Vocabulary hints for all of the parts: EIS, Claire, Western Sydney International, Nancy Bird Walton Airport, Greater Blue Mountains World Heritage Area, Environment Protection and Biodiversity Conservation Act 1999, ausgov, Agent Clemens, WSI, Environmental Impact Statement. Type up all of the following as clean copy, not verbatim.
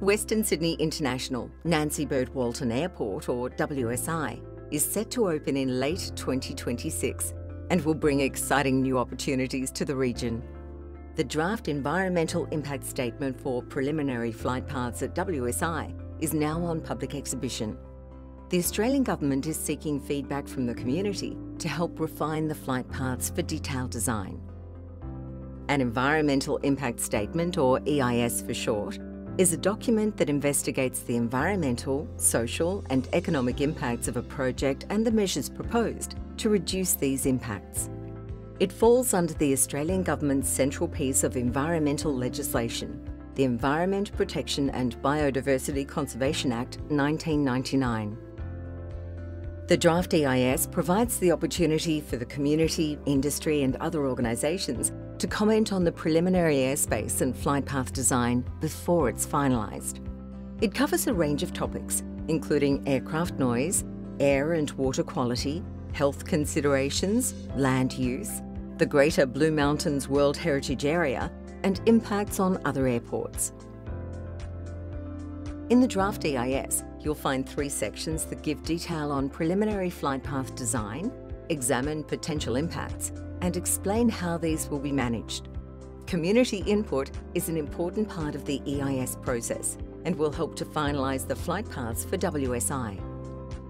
Western Sydney International, Nancy Bird Walton Airport, or WSI, is set to open in late 2026 and will bring exciting new opportunities to the region. The draft Environmental Impact Statement for preliminary flight paths at WSI is now on public exhibition. The Australian Government is seeking feedback from the community to help refine the flight paths for detailed design. An Environmental Impact Statement, or EIS for short, is a document that investigates the environmental, social and economic impacts of a project and the measures proposed to reduce these impacts. It falls under the Australian Government's central piece of environmental legislation, the Environment Protection and Biodiversity Conservation Act 1999. The draft EIS provides the opportunity for the community, industry and other organisations to comment on the preliminary airspace and flight path design before it's finalised. It covers a range of topics, including aircraft noise, air and water quality, health considerations, land use, the Greater Blue Mountains World Heritage Area, and impacts on other airports. In the draft EIS, you'll find three sections that give detail on preliminary flight path design, examine potential impacts, and explain how these will be managed. Community input is an important part of the EIS process and will help to finalise the flight paths for WSI.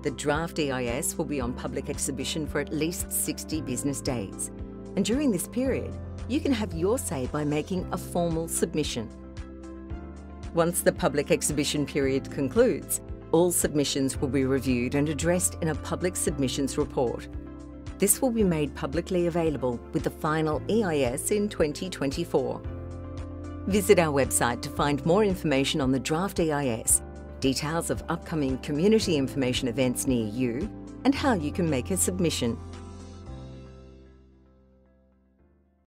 The draft EIS will be on public exhibition for at least 60 business days. And during this period, you can have your say by making a formal submission. Once the public exhibition period concludes, all submissions will be reviewed and addressed in a public submissions report. This will be made publicly available with the final EIS in 2024. Visit our website to find more information on the draft EIS, details of upcoming community information events near you, and how you can make a submission.